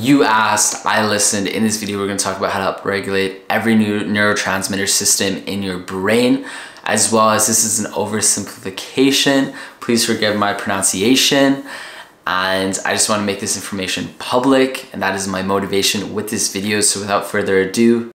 You asked, I listened. In this video, we're going to talk about how to upregulate every new neurotransmitter system in your brain, as well as this is an oversimplification. Please forgive my pronunciation. And I just want to make this information public, and that is my motivation with this video. So without further ado,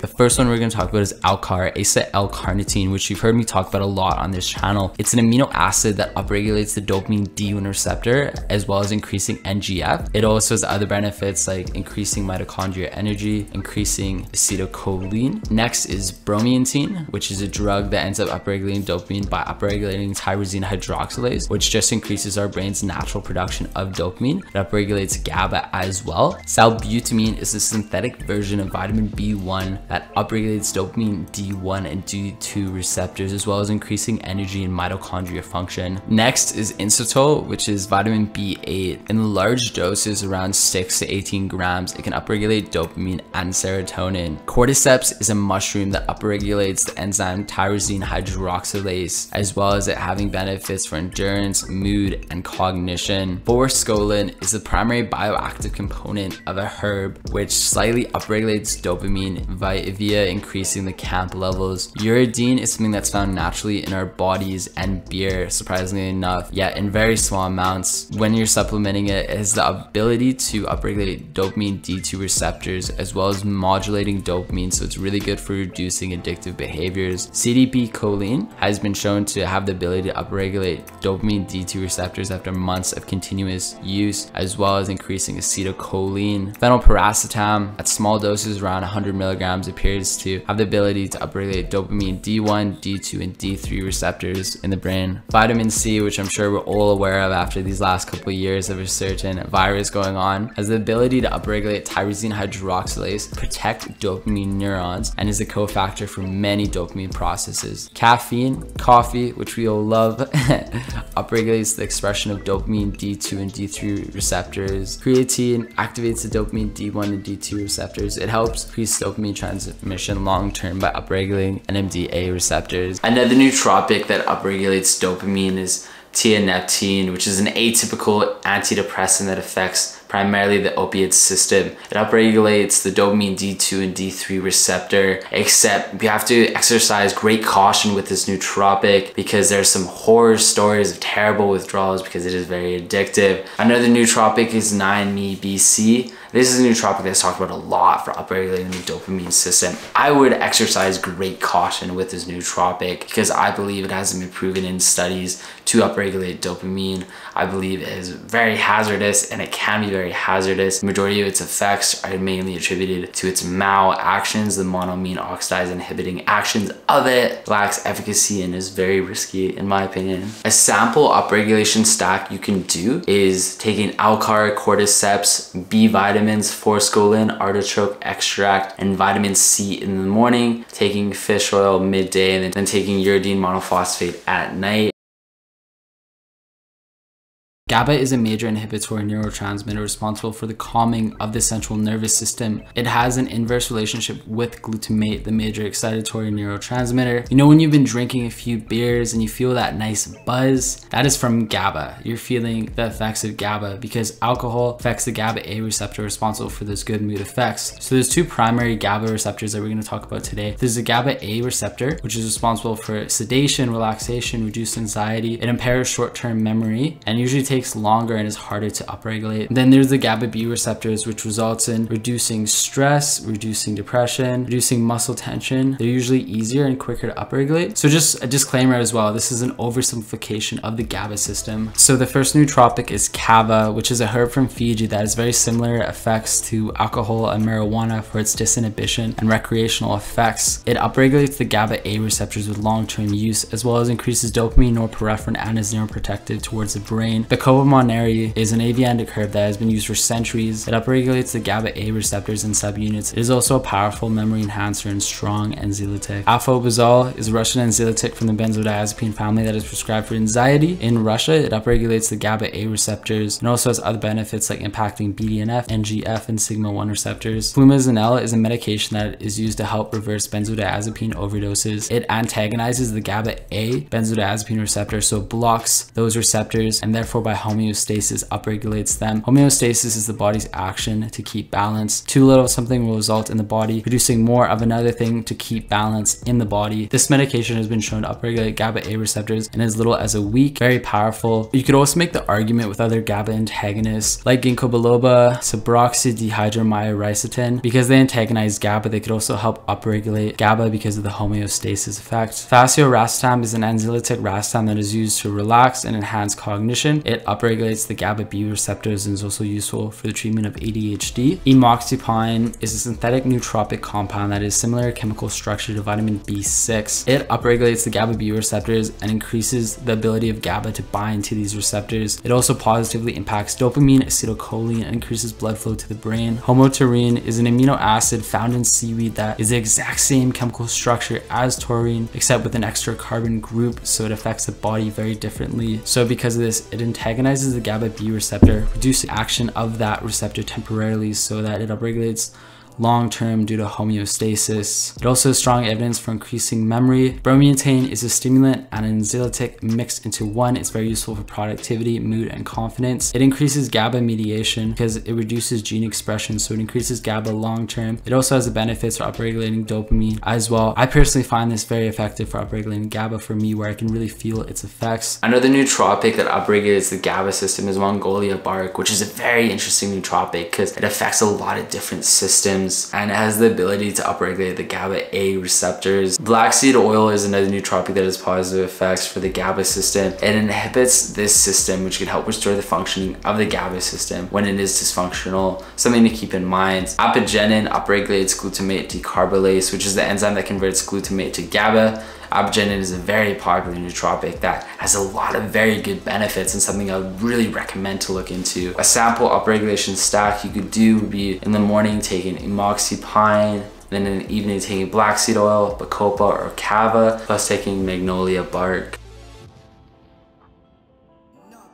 the first one we're going to talk about is ALCAR, ASA-L-carnitine, which you've heard me talk about a lot on this channel. It's an amino acid that upregulates the dopamine D1 receptor, as well as increasing NGF. It also has other benefits like increasing mitochondria energy, increasing acetylcholine. Next is Bromantane, which is a drug that ends up upregulating dopamine by upregulating tyrosine hydroxylase, which just increases our brain's natural production of dopamine. It upregulates GABA as well. Sulbutiamine is a synthetic version of vitamin B1 that upregulates dopamine D1 and D2 receptors, as well as increasing energy and mitochondria function. Next is inositol, which is vitamin B8. In large doses, around 6 to 18 grams, it can upregulate dopamine and serotonin. Cordyceps is a mushroom that upregulates the enzyme tyrosine hydroxylase, as well as it having benefits for endurance, mood, and cognition. Forskolin is the primary bioactive component of a herb, which slightly upregulates dopamine via increasing the CAMP levels. Uridine is something that's found naturally in our bodies and beer, surprisingly enough, yet in very small amounts. When you're supplementing it, it has the ability to upregulate dopamine D2 receptors, as well as modulating dopamine, so it's really good for reducing addictive behaviors. CDP-Choline has been shown to have the ability to upregulate dopamine D2 receptors after months of continuous use, as well as increasing acetylcholine. Phenylpiracetam, at small doses around 100 milligrams, appears to have the ability to upregulate dopamine D1, D2, and D3 receptors in the brain. Vitamin C, which I'm sure we're all aware of after these last couple of years of a certain virus going on, has the ability to upregulate tyrosine hydroxylase, protect dopamine neurons, and is a cofactor for many dopamine processes. Caffeine, coffee, which we all love, upregulates the expression of dopamine D2 and D3 receptors. Creatine activates the dopamine D1 and D2 receptors. It helps increase dopamine transmission long-term by upregulating NMDA receptors. Another nootropic that upregulates dopamine is tianeptine, which is an atypical antidepressant that affects primarily the opiate system. It upregulates the dopamine D2 and D3 receptor, except you have to exercise great caution with this nootropic because there's some horror stories of terrible withdrawals because it is very addictive. Another nootropic is 9-MeBC. This is a nootropic that's talked about a lot for upregulating the dopamine system. I would exercise great caution with this nootropic because I believe it hasn't been proven in studies to upregulate dopamine. I believe it is very hazardous, and it can be very hazardous. The majority of its effects are mainly attributed to its MAO actions, the monoamine oxidase inhibiting actions of it, lacks efficacy, and is very risky in my opinion. A sample upregulation stack you can do is taking ALCAR, Cordyceps, B vitamins, Forskolin, artichoke extract, and vitamin C in the morning, taking fish oil midday, and then taking uridine monophosphate at night. GABA is a major inhibitory neurotransmitter responsible for the calming of the central nervous system. It has an inverse relationship with glutamate, the major excitatory neurotransmitter. You know, when you've been drinking a few beers and you feel that nice buzz, that is from GABA. You're feeling the effects of GABA because alcohol affects the GABA-A receptor responsible for those good mood effects. So there's two primary GABA receptors that we're going to talk about today. There's the GABA-A receptor, which is responsible for sedation, relaxation, reduced anxiety. It impairs short-term memory and usually takes longer and is harder to upregulate. And then there's the GABA-B receptors, which results in reducing stress, reducing depression, reducing muscle tension. They're usually easier and quicker to upregulate. So just a disclaimer as well, this is an oversimplification of the GABA system. So the first nootropic is kava, which is a herb from Fiji that has very similar effects to alcohol and marijuana for its disinhibition and recreational effects. It upregulates the GABA-A receptors with long-term use, as well as increases dopamine, norepinephrine, and is neuroprotective towards the brain. The Cova moneri is an aviandic herb that has been used for centuries. It upregulates the GABA-A receptors in subunits. It is also a powerful memory enhancer and strong anxiolytic. Afobazole is a Russian anxiolytic from the benzodiazepine family that is prescribed for anxiety. In Russia, it upregulates the GABA-A receptors and also has other benefits like impacting BDNF, NGF, and sigma-1 receptors. Flumazenil is a medication that is used to help reverse benzodiazepine overdoses. It antagonizes the GABA-A benzodiazepine receptor, so blocks those receptors, and therefore by homeostasis upregulates them. Homeostasis is the body's action to keep balance. Too little of something will result in the body producing more of another thing to keep balance in the body. This medication has been shown to upregulate GABA-A receptors in as little as a week. Very powerful. You could also make the argument with other GABA antagonists like ginkgo biloba, Suboxone, because they antagonize GABA. They could also help upregulate GABA because of the homeostasis effect. Fasciorastam is an enzylytic rastam that is used to relax and enhance cognition. It upregulates the GABA-B receptors and is also useful for the treatment of ADHD. Emoxipine is a synthetic nootropic compound that is similar chemical structure to vitamin B6. It upregulates the GABA-B receptors and increases the ability of GABA to bind to these receptors. It also positively impacts dopamine, acetylcholine, and increases blood flow to the brain. Homotaurine is an amino acid found in seaweed that is the exact same chemical structure as taurine, except with an extra carbon group, so it affects the body very differently. So because of this, it antagonizes the GABA-B receptor, reduces the action of that receptor temporarily so that it upregulates long-term due to homeostasis. It also has strong evidence for increasing memory. Bromantane is a stimulant and an anxiolytic mixed into one. It's very useful for productivity, mood, and confidence. It increases GABA mediation because it reduces gene expression, so it increases GABA long-term. It also has the benefits for upregulating dopamine as well. I personally find this very effective for upregulating GABA for me, where I can really feel its effects. Another nootropic that upregulates the GABA system is Magnolia bark, which is a very interesting nootropic because it affects a lot of different systems and has the ability to upregulate the GABA-A receptors. Black seed oil is another nootropic that has positive effects for the GABA system. It inhibits this system, which can help restore the functioning of the GABA system when it is dysfunctional. Something to keep in mind. Apigenin upregulates glutamate decarbolase, which is the enzyme that converts glutamate to GABA. Apigenin is a very popular nootropic that has a lot of very good benefits and something I would really recommend to look into. A sample upregulation stack you could do would be in the morning taking Emoxipine, then in the evening taking black seed oil, bacopa or kava, plus taking Magnolia bark.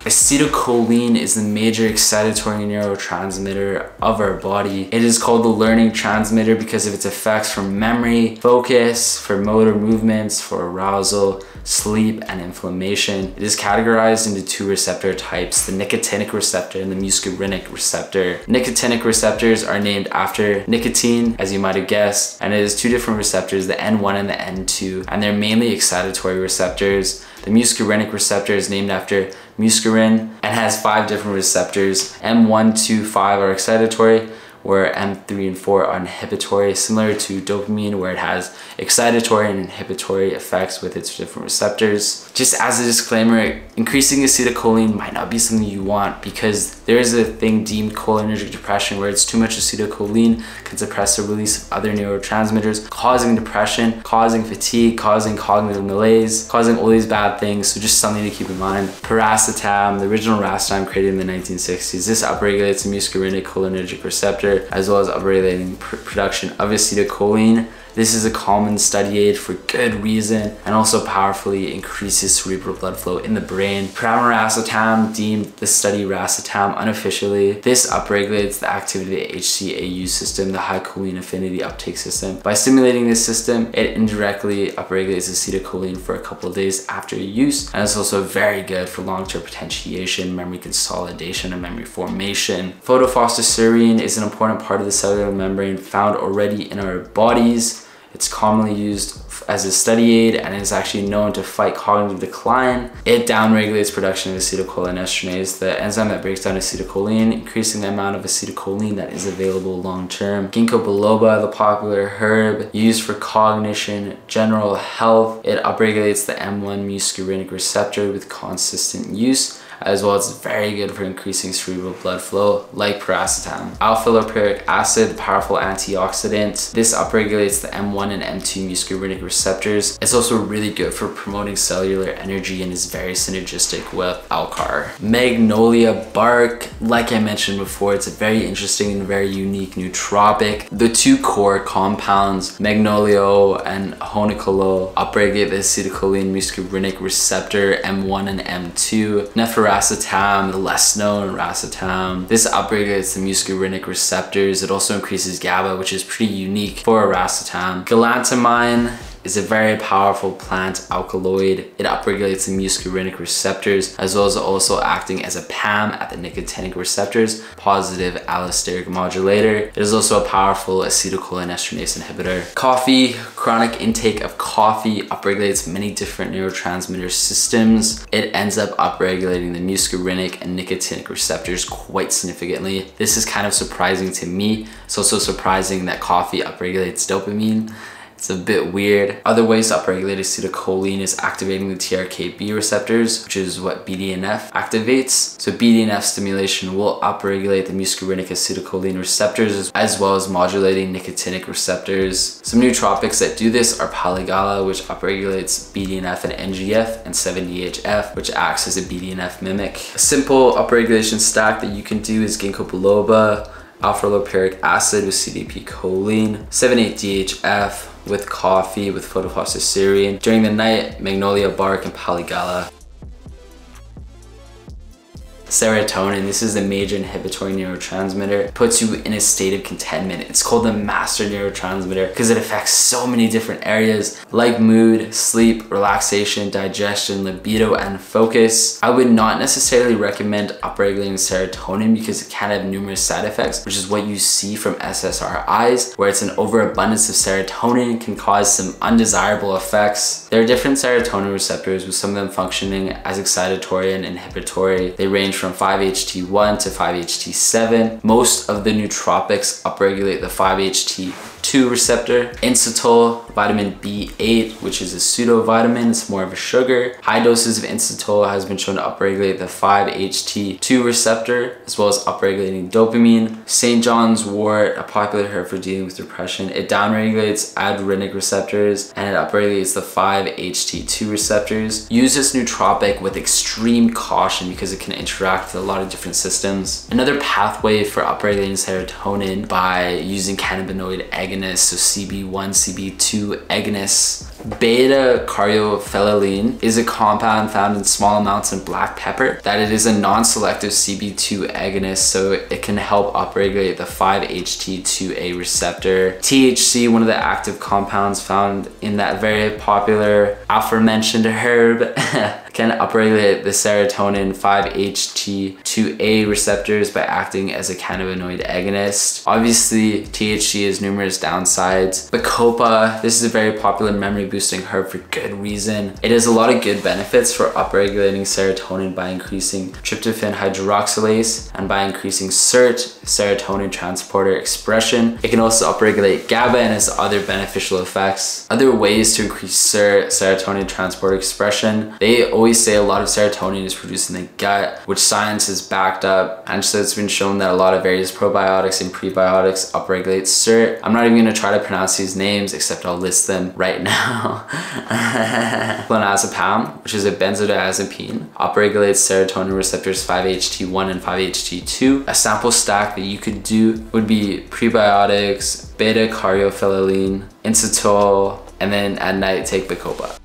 Acetylcholine is the major excitatory neurotransmitter of our body. It is called the learning transmitter because of its effects for memory, focus, for motor movements, for arousal, sleep, and inflammation. It is categorized into two receptor types, the nicotinic receptor and the muscarinic receptor. Nicotinic receptors are named after nicotine, as you might have guessed, and it is two different receptors, the N1 and the N2, and they're mainly excitatory receptors. The muscarinic receptor is named after muscarin and has 5 different receptors. M1, 2, 5 are excitatory, where M3 and 4 are inhibitory, similar to dopamine where it has excitatory and inhibitory effects with its different receptors. Just as a disclaimer, increasing acetylcholine might not be something you want because there is a thing deemed cholinergic depression where it's too much acetylcholine can suppress the release of other neurotransmitters, causing depression, causing fatigue, causing cognitive malaise, causing all these bad things, so just something to keep in mind. Piracetam, the original rastam created in the 1960s, this upregulates the muscarinic cholinergic receptor, as well as upregulating production of acetylcholine. This is a common study aid for good reason and also powerfully increases cerebral blood flow in the brain. Pramiracetam, deemed the study racetam unofficially, this upregulates the activity of the HCAU system, the high choline affinity uptake system. By stimulating this system, it indirectly upregulates acetylcholine for a couple of days after use, and it's also very good for long-term potentiation, memory consolidation, and memory formation. Photophosphorserine is an important part of the cellular membrane found already in our bodies. It's commonly used as a study aid and is actually known to fight cognitive decline. It downregulates production of acetylcholinesterase, the enzyme that breaks down acetylcholine, increasing the amount of acetylcholine that is available long-term. Ginkgo biloba, the popular herb used for cognition, general health, it upregulates the M1 muscarinic receptor with consistent use, as well as very good for increasing cerebral blood flow, like piracetam. Alpha-lipoic acid, powerful antioxidant. This upregulates the M1 and M2 muscarinic receptors. It's also really good for promoting cellular energy and is very synergistic with Alcar. Magnolia bark, like I mentioned before, it's a very interesting and very unique nootropic. The two core compounds, Magnolio and Honicolo, upregulate the acetylcholine muscarinic receptor M1 and M2. Piracetam, the less known racetam, this upregulates the muscarinic receptors. It also increases GABA, which is pretty unique for a racetam. Galantamine is a very powerful plant alkaloid. It upregulates the muscarinic receptors, as well as also acting as a PAM at the nicotinic receptors, positive allosteric modulator. It is also a powerful acetylcholinesterase inhibitor. Coffee, chronic intake of coffee upregulates many different neurotransmitter systems. It ends up upregulating the muscarinic and nicotinic receptors quite significantly. This is kind of surprising to me. It's also surprising that coffee upregulates dopamine. It's a bit weird. Other ways to upregulate acetylcholine is activating the TRKB receptors, which is what BDNF activates. So BDNF stimulation will upregulate the muscarinic acetylcholine receptors, as well as modulating nicotinic receptors. Some nootropics that do this are polygala, which upregulates BDNF and NGF, and 7DHF, which acts as a BDNF mimic. A simple upregulation stack that you can do is ginkgo biloba, alpha-lipoic acid with CDP-Choline, 7-8-DHF with coffee with photophosphorylserine. During the night, magnolia bark and polygala. Serotonin, this is the major inhibitory neurotransmitter, puts you in a state of contentment. It's called the master neurotransmitter because it affects so many different areas like mood, sleep, relaxation, digestion, libido, and focus. I would not necessarily recommend upregulating serotonin because it can have numerous side effects, which is what you see from SSRIs, where it's an overabundance of serotonin can cause some undesirable effects. There are different serotonin receptors, with some of them functioning as excitatory and inhibitory. They range from 5-HT1 to 5-HT7. Most of the nootropics upregulate the 5-HT2 receptor. Inositol, vitamin B8, which is a pseudovitamin, it's more of a sugar. High doses of inositol has been shown to upregulate the 5-HT2 receptor, as well as upregulating dopamine. St. John's wort, a popular herb for dealing with depression, it downregulates adreneric receptors and it upregulates the 5-HT2 receptors. Use this nootropic with extreme caution because it can interact with a lot of different systems. Another pathway for upregulating serotonin by using cannabinoid agonists, so CB1, CB2 agonists. Beta-caryophyllene is a compound found in small amounts in black pepper, that it is a non-selective CB2 agonist, so it can help upregulate the 5-HT2A receptor. THC, one of the active compounds found in that very popular aforementioned herb, can upregulate the serotonin 5-HT2A receptors by acting as a cannabinoid agonist. Obviously, THC has numerous downsides. The copa, this is a very popular memory boosting herb for good reason. It has a lot of good benefits for upregulating serotonin by increasing tryptophan hydroxylase and by increasing SERT, serotonin transporter expression. It can also upregulate GABA and has other beneficial effects. Other ways to increase SERT, serotonin transporter expression, they always say a lot of serotonin is produced in the gut, which science has backed up, and so it's been shown that a lot of various probiotics and prebiotics upregulate SERT. I'm not even going to try to pronounce these names, except I'll list them right now. Clonazepam, which is a benzodiazepine, upregulates serotonin receptors 5-HT1 and 5-HT2. A sample stack that you could do would be prebiotics, beta-caryophyllene, inositol, and then at night take the copa.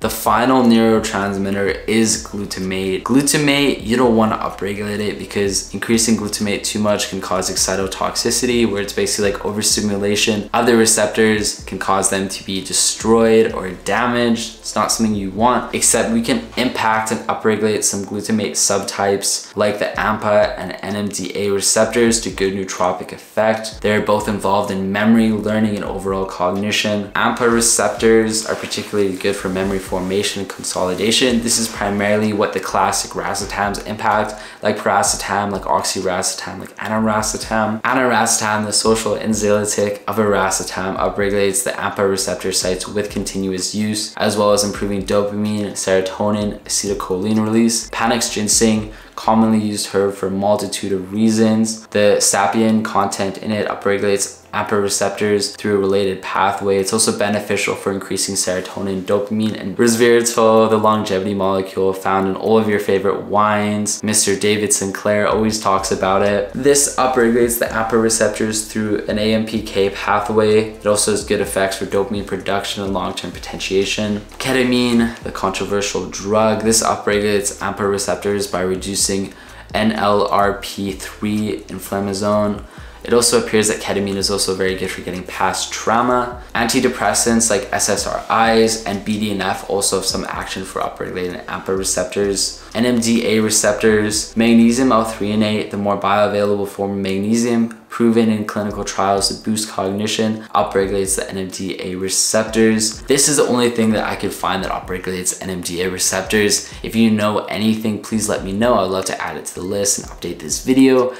The final neurotransmitter is glutamate. Glutamate, you don't want to upregulate it because increasing glutamate too much can cause excitotoxicity, where it's basically like overstimulation. Other receptors can cause them to be destroyed or damaged. It's not something you want, except we can impact and upregulate some glutamate subtypes like the AMPA and NMDA receptors to good nootropic effect. They're both involved in memory, learning, and overall cognition. AMPA receptors are particularly good for memory formation and consolidation. This is primarily what the classic racetams impact, like piracetam, like oxyracetam, like aniracetam. Aniracetam, the social enzymatic of iracetam, upregulates the AMPA receptor sites with continuous use, as well as improving dopamine, serotonin, acetylcholine release. Panax ginseng, commonly used herb for a multitude of reasons. The sapien content in it upregulates AMPA receptors through a related pathway. It's also beneficial for increasing serotonin, dopamine, and resveratrol, the longevity molecule found in all of your favorite wines. Mr. David Sinclair always talks about it. This upregulates the AMPA receptors through an AMPK pathway. It also has good effects for dopamine production and long-term potentiation. Ketamine, the controversial drug, this upregulates AMPA receptors by reducing NLRP3 inflammasome. It It also appears that ketamine is also very good for getting past trauma. Antidepressants like SSRIs and BDNF also have some action for upregulating AMPA receptors, NMDA receptors, magnesium L-threonate, the more bioavailable form of magnesium, proven in clinical trials to boost cognition, upregulates the NMDA receptors. This is the only thing that I could find that upregulates NMDA receptors. If you know anything, please let me know. I'd love to add it to the list and update this video.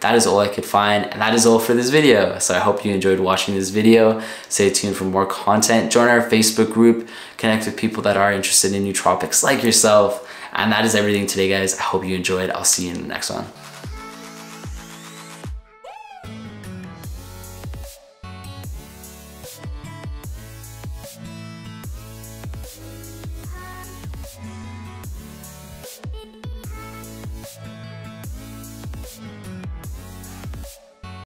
That is all I could find, and that is all for this video. So I hope you enjoyed watching this video. Stay tuned for more content. Join our Facebook group, connect with people that are interested in nootropics like yourself. And that is everything today, guys. I hope you enjoyed. I'll see you in the next one.